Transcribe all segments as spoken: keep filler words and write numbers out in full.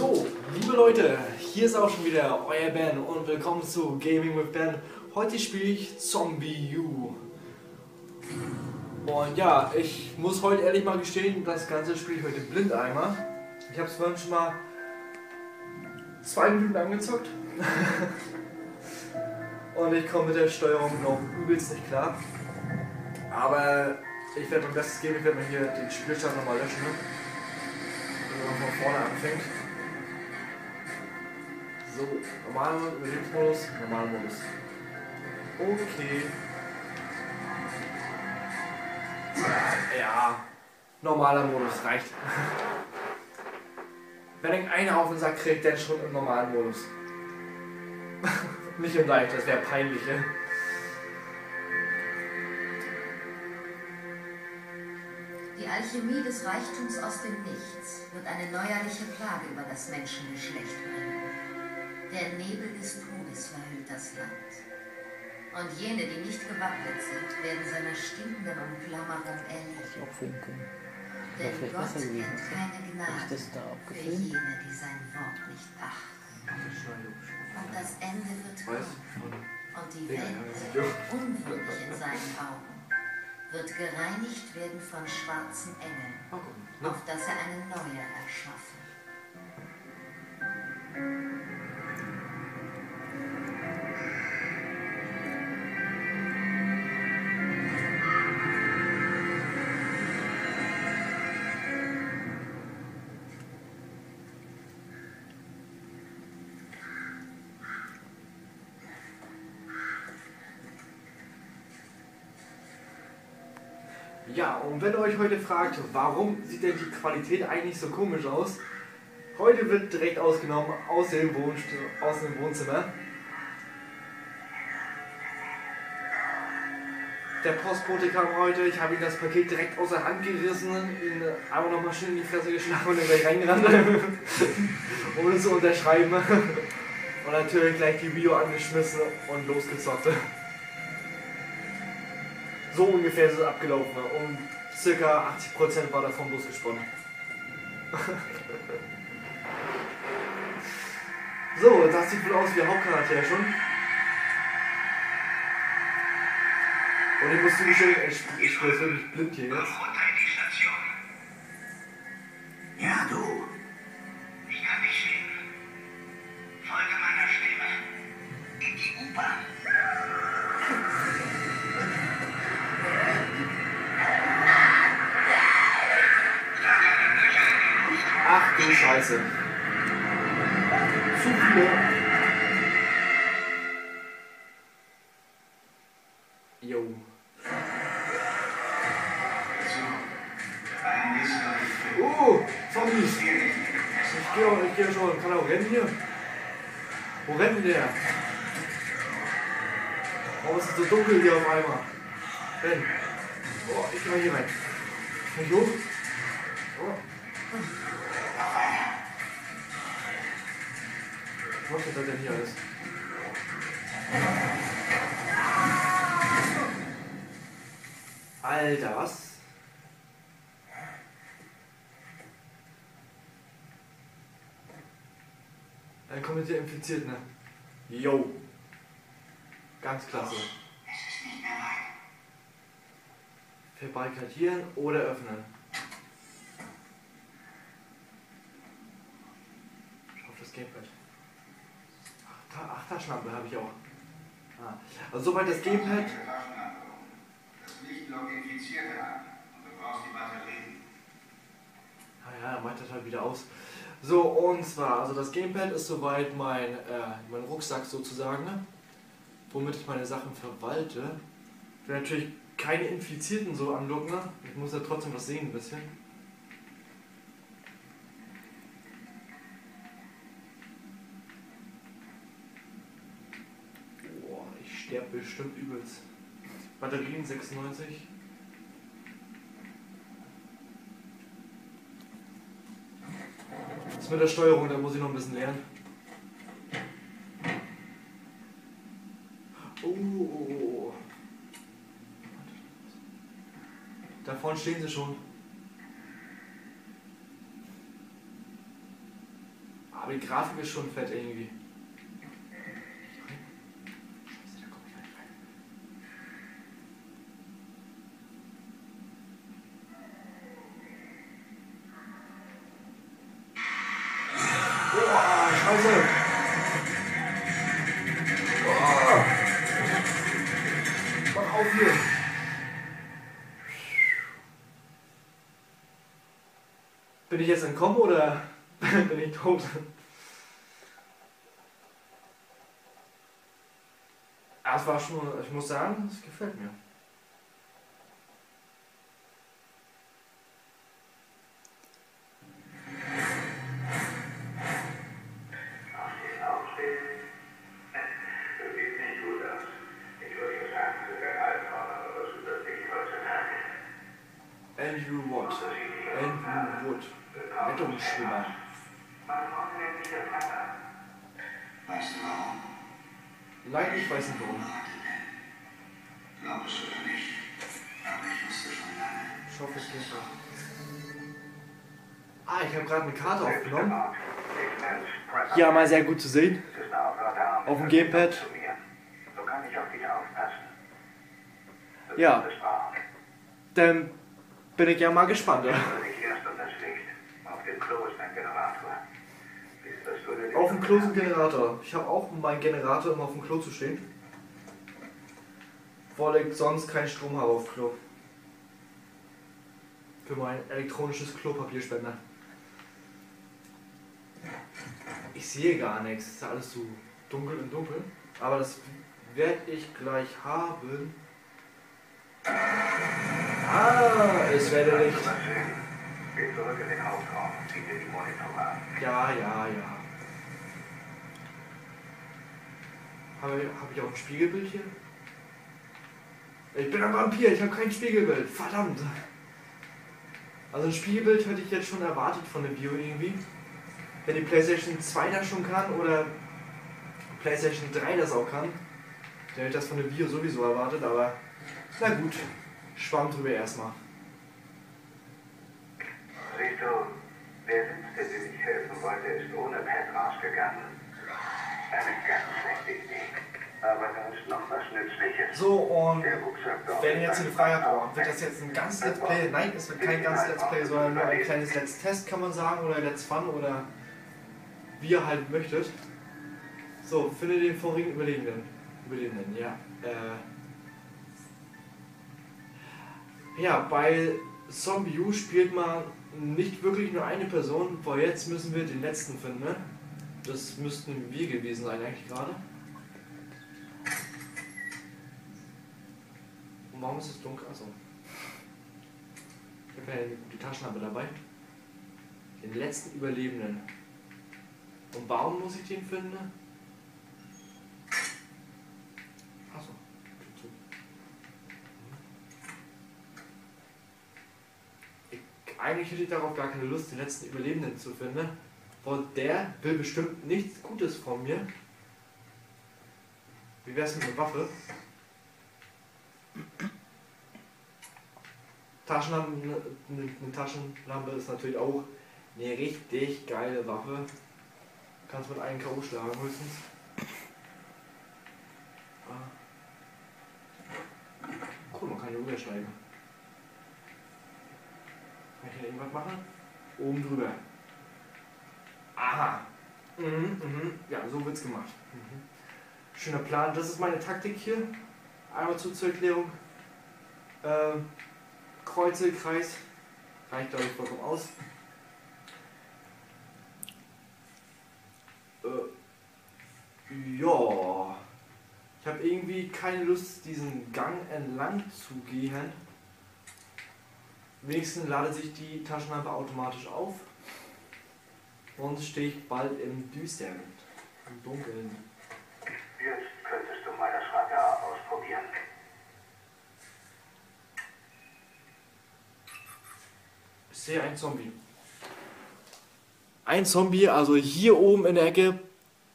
So, liebe Leute, hier ist auch schon wieder euer Ben und willkommen zu Gaming with Ben. Heute spiele ich ZombiU. Und ja, ich muss heute ehrlich mal gestehen, das Ganze spiele ich heute blind einmal. Ich habe es vorhin schon mal zwei Minuten angezockt. Und ich komme mit der Steuerung noch übelst nicht klar. Aber ich werde mein Bestes geben, ich werde mir hier den Spielstand nochmal löschen. Wenn man von vorne anfängt. So, normaler Überlebensmodus, normaler Modus. Okay. Ja, normaler Modus reicht. Wenn ich einen auf den Sack kriegt, dann schon im normalen Modus. Nicht im Leicht, das wäre peinlich, ne? Die Alchemie des Reichtums aus dem Nichts wird eine neuerliche Plage über das Menschengeschlecht bringen. Der Nebel des Todes verhüllt das Land. Und jene, die nicht gewappnet sind, werden seiner stinkenden Umklammerung erliegen. Denn Gott kennt keine Gnade für jene, die sein Wort nicht achten. Und das Ende wird kommen, und die Welt, unwürdig in seinen Augen, wird gereinigt werden von schwarzen Engeln, oh gut, ne? Auf dass er eine neue erschaffe. Ja, und wenn ihr euch heute fragt, warum sieht denn die Qualität eigentlich so komisch aus? Heute wird direkt ausgenommen aus dem, Wohn aus dem Wohnzimmer. Der Postbote kam heute, ich habe ihm das Paket direkt aus der Hand gerissen, ihn einfach nochmal schön in die Fresse geschlagen und dann gleich reingerannt, um es zu unterschreiben. Und natürlich gleich die Video angeschmissen und losgezockt. So ungefähr ist es abgelaufen, um ca. achtzig Prozent war davon bloß gesponnen. So, das sieht wohl aus wie der Hauptcharakter schon. Und ich muss zugestehen, ich spiele jetzt wirklich blind hier jetzt. Ja, du. Ich kann dich sehen. Folge meiner Stimme. In die U-Bahn. Ach du Scheiße. Zu viele. Jo. Oh, Zombies. Ich geh auch, ich geh schon. Kann er auch rennen hier? Wo rennt der? Warum ist es so dunkel hier auf einmal? Renn. Oh, ich geh mal hier rein. Kann ich hoch? Oh. Was ist das denn hier alles? All das? Dann kommt ihr infiziert, ne? Jo. Ganz klasse. Verbarrikadieren oder öffnen. Auf das Gamepad. Ach, Taschenlampe habe ich auch. Ah. Also soweit das Gamepad. Das Licht lockt Infizierte an und du brauchst die Batterien. Naja, dann macht das halt wieder aus. So, und zwar, also das Gamepad ist soweit mein, äh, mein Rucksack sozusagen, ne? Womit ich meine Sachen verwalte. Ich will natürlich keine Infizierten so anlocken, ne? Ich muss ja trotzdem was sehen ein bisschen. Der bestimmt übelst. Batterien sechsundneunzig. Das ist mit der Steuerung, da muss ich noch ein bisschen lernen. Oh. Da vorne stehen sie schon. aber die Grafik ist schon fett irgendwie. Bin ich jetzt entkommen oder bin ich tot? Ah, es war schon, ich muss sagen, es gefällt mir. Andrew Watt. Andrew Wood. Rettungsschwimmer. Weißt du warum? Nein, ich weiß nicht warum. Glaubst du oder nicht? Aber ich wusste schon lange. Ich hoffe, es geht doch. Ah, ich habe gerade eine Karte aufgenommen. Ja, mal sehr gut zu sehen. Auf dem Gamepad. So kann ich auch wieder aufpassen. Ja. Dann bin ich ja mal gespannt. Ja. Auf dem Klo ist ein Generator. Ich habe auch meinen Generator immer auf dem Klo zu stehen, weil ich sonst keinen Strom habe auf Klo. Für mein elektronisches Klopapierspender. Ich sehe gar nichts. Ist ja alles so dunkel und dunkel. Aber das werde ich gleich haben. Ah, ich werde nicht. Ja, ja, ja. Habe hab ich auch ein Spiegelbild hier? Ich bin ein Vampir, ich habe kein Spiegelbild. Verdammt. Also ein Spiegelbild hätte ich jetzt schon erwartet von dem Video irgendwie. Wenn die PlayStation zwei das schon kann oder PlayStation drei das auch kann, dann hätte ich das von dem Video sowieso erwartet, aber na gut. Schwamm drüber erstmal. Siehst du, der Letzte, dem ich helfen wollte, ist ohne Pad rausgegangen. Eine ganz schlechte Idee. Aber da ist noch was Nützliches. So, und wenn ihr jetzt eine Frage habt, wird das jetzt ein ganzes Let's Play? Nein, es wird kein ganzes Let's Play, sondern nur ein kleines Let's Test, kann man sagen, oder Let's Fun, oder wie ihr halt möchtet. So, findet den vorigen Überlebenden. Überlebenden, ja. Äh... Ja, bei ZombiU spielt man nicht wirklich nur eine Person, weil jetzt müssen wir den letzten finden, ne? Das müssten wir gewesen sein eigentlich gerade. Und warum ist es dunkel? Achso. Ich habe ja die Taschenlampe dabei. Den letzten Überlebenden. Und warum muss ich den finden? Achso. Eigentlich hätte ich darauf gar keine Lust, den letzten Überlebenden zu finden, weil der will bestimmt nichts Gutes von mir. Wie wär's mit einer Waffe? Taschenlampe, eine, eine Taschenlampe ist natürlich auch eine richtig geile Waffe. Kannst mit einem K O schlagen höchstens. Guck mal, man kann die rüberschneiden. Kann ich hier irgendwas machen? Oben drüber. Aha. Mhm, mhm. Ja, so wird's gemacht. Mhm. Schöner Plan. Das ist meine Taktik hier. Einmal zu, zur Erklärung. Ähm, Kreuze, Kreis. Reicht, glaube ich, vollkommen aus. Äh, ja. Ich habe irgendwie keine Lust, diesen Gang entlang zu gehen. Wenigstens ladet sich die Taschenlampe automatisch auf. Sonst stehe ich bald im Düstern, im Dunkeln. Jetzt könntest du mal das Radar ausprobieren. Ich sehe einen Zombie. Ein Zombie, also hier oben in der Ecke,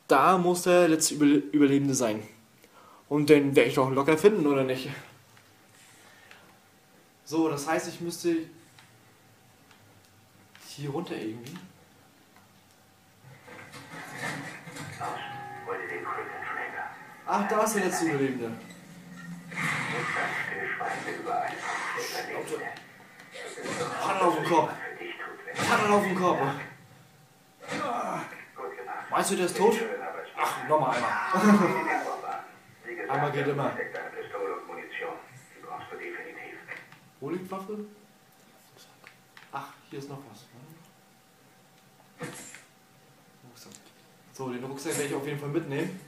da muss der letzte Überlebende sein. Und den werde ich doch locker finden, oder nicht? So, das heißt, ich müsste hier runter irgendwie. Ach, da ist der letzte Überlebende. Hat er auf den Kopf. Hat er auf den Kopf. Meinst du, der ist tot? Ach, nochmal einmal. Einmal geht immer. Wo liegt Waffe? Ach, hier ist noch was. So, den Rucksack werde ich auf jeden Fall mitnehmen.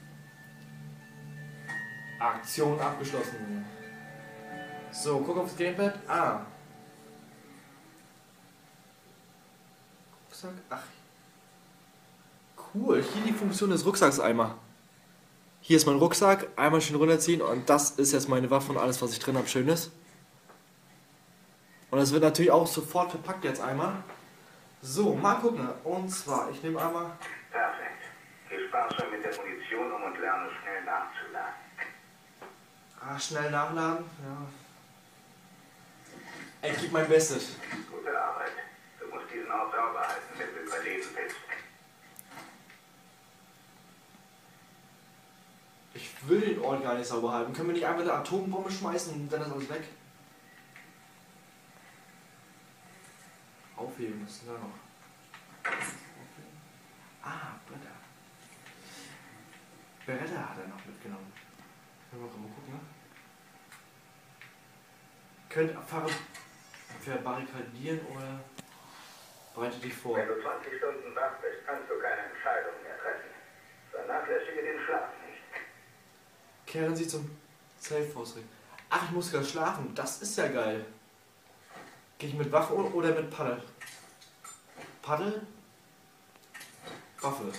Aktion abgeschlossen. So, guck aufs Gamepad. Ah. Rucksack. Ach. Cool. Hier die Funktion des Rucksacks einmal. Hier ist mein Rucksack. Einmal schön runterziehen. Und das ist jetzt meine Waffe und alles, was ich drin habe, schön ist. Und das wird natürlich auch sofort verpackt jetzt einmal. So, mal gucken. Und zwar, ich nehme einmal... Perfekt. Geh sparsam mit der Munition um und lerne schnell nachzuladen. Ah, schnell nachladen? Ja. Ey, gib mein Bestes. Gute Arbeit. Du musst diesen Ort sauber halten, wenn du überleben willst. Ich will den Ort gar nicht sauber halten. Können wir nicht einfach eine Atombombe schmeißen und dann ist alles weg? Aufheben müssen wir noch. Aufheben. Ah, Bretter. Bretter hat er noch mitgenommen. Können wir mal gucken, ne? Könnt verbarrikadieren oder bereite dich vor. Wenn du zwanzig Stunden wach bist, kannst du keine Entscheidung mehr treffen. Vernachlässige den Schlaf nicht. Kehren Sie zum Safe-Haus zurück. Ach, ich muss gerade schlafen. Das ist ja geil. Gehe ich mit Waffe oder mit Paddel? Paddel? Waffe.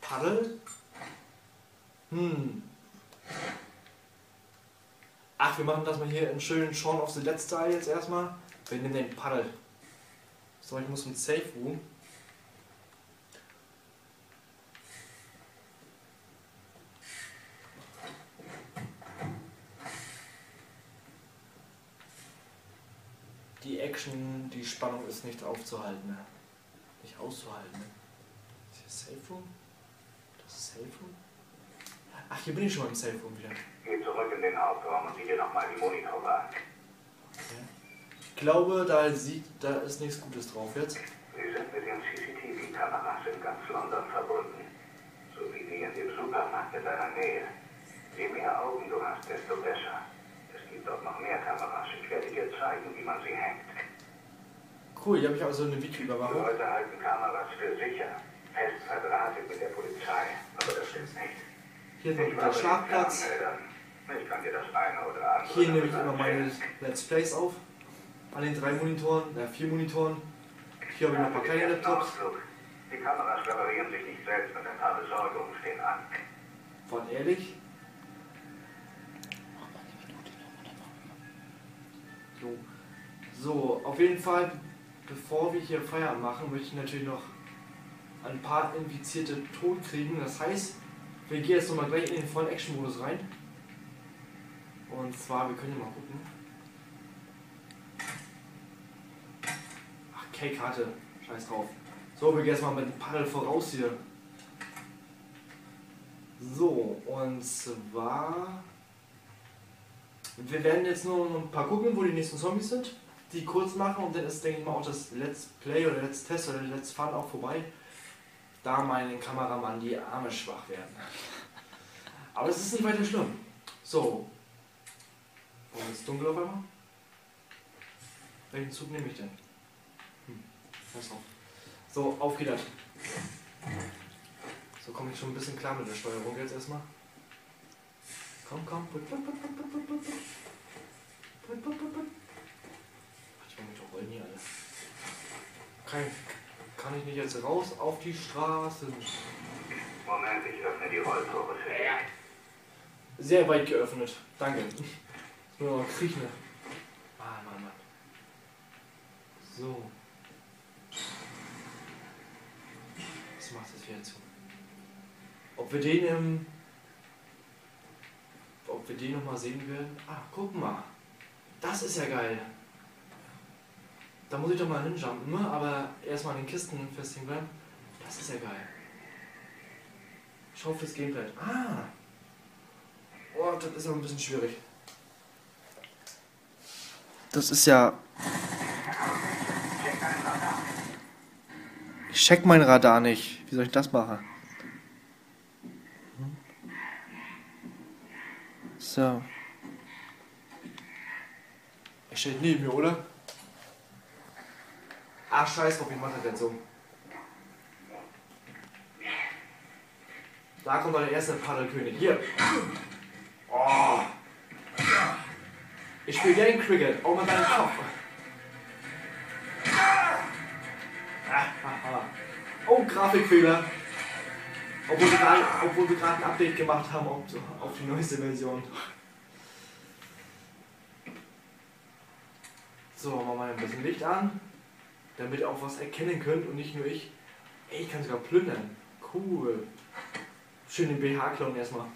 Paddel? Hm. Ach, wir machen das mal hier in schönen Shaun of the Dead-Style jetzt erstmal. Wir nehmen den Paddel. So, ich muss zum Safe Room. Die Action, die Spannung ist nicht aufzuhalten. Ne? Nicht auszuhalten. Ne? Ist hier Safe Room? Das ist Safe Room? Ach, hier bin ich schon im Safe Room wieder. Geh zurück in den Hauptraum und sieh dir nochmal die Monitore an. Okay. Ich glaube, da, sieht, da ist nichts Gutes drauf jetzt. Sie sind mit den C C T V-Kameras in ganz London verbunden. So wie die in dem Supermarkt in deiner Nähe. Je mehr Augen du hast, desto besser. Es gibt auch noch mehr Kameras. Ich werde dir zeigen, wie man sie hängt. Cool, hier habe ich also eine Videoüberwachung. Die Leute halten Kameras für sicher. Fest verdrahtet mit der Polizei. Aber das stimmt nicht. Hier ist noch der Schlafplatz. Hier nehme ich immer meine Let's Plays auf. An den drei Monitoren, äh vier Monitoren. Hier habe ich noch ein paar kleine Laptops. Die Kameras reparieren sich nicht selbst und ein paar Besorgungen stehen an. Von ehrlich? So. So, auf jeden Fall, bevor wir hier Feierabend machen, möchte ich natürlich noch ein paar Infizierte tot kriegen. Das heißt, wir gehen jetzt nochmal gleich in den vollen Action-Modus rein. Und zwar, wir können ja mal gucken. Ach, K-Karte. Scheiß drauf. So, wir gehen jetzt mal mit dem Paddel voraus hier. So, und zwar... Wir werden jetzt nur ein paar gucken, wo die nächsten Zombies sind. Die kurz machen und dann ist, denke ich mal, auch das Let's Play oder Let's Test oder Let's Fun auch vorbei. Da meinen Kameramann die Arme schwach werden. Aber es ist nicht weiter schlimm. So. Warum ist es dunkel auf einmal? Welchen Zug nehme ich denn? Hm. So, auf geht das. So komme ich schon ein bisschen klar mit der Steuerung jetzt erstmal. Komm, komm. Ich meine, doch rollen hier alle. Kein. Kann ich nicht jetzt raus auf die Straße? Moment, ich öffne die Rolltore für dich. Sehr weit geöffnet. Danke. Jetzt nur noch kriechen. Mann, Mann, Mann. So. Was macht das wieder zu? Ob wir den im... Ob wir den nochmal sehen werden? Ah, guck mal. Das ist ja geil. Da muss ich doch mal hinjumpen, ne? Aber erstmal an den Kisten festhängen bleiben. Das ist ja geil. Schau fürs Gameplay. Ah, erwartet, ist aber ein bisschen schwierig. Das ist ja... Ich check mein Radar nicht. Wie soll ich das machen? So. Er steht neben mir, oder? Ach, scheiß drauf, ich mach das jetzt um. Da kommt der erste Paddelkönig. Hier. Oh. Ich spiele gerne Cricket, auch mit meinem Kopf. Oh, Grafikfehler. Obwohl wir gerade, obwohl wir gerade ein Update gemacht haben auf, auf die neueste Version. So, machen wir mal ein bisschen Licht an, damit ihr auch was erkennen könnt und nicht nur ich. Ey, ich kann sogar plündern. Cool. Schön den B H klauen erstmal.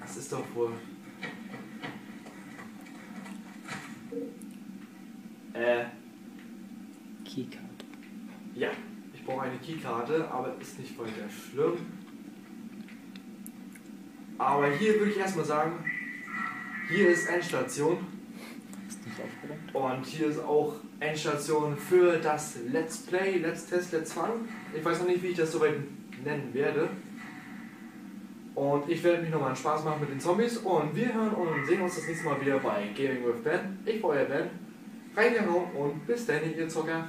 Das ist doch wohl... Äh... Keykarte. Ja, ich brauche eine Keykarte, aber ist nicht weiter schlimm. Aber hier würde ich erstmal sagen, hier ist Endstation. Und hier ist auch Endstation für das Let's Play, Let's Test, Let's Fun. Ich weiß noch nicht, wie ich das soweit nennen werde. Und ich werde mich nochmal einen Spaß machen mit den Zombies. Und wir hören und sehen uns das nächste Mal wieder bei Gaming with Ben. Ich war euer Ben. Reingehauen und bis dann, ihr Zocker.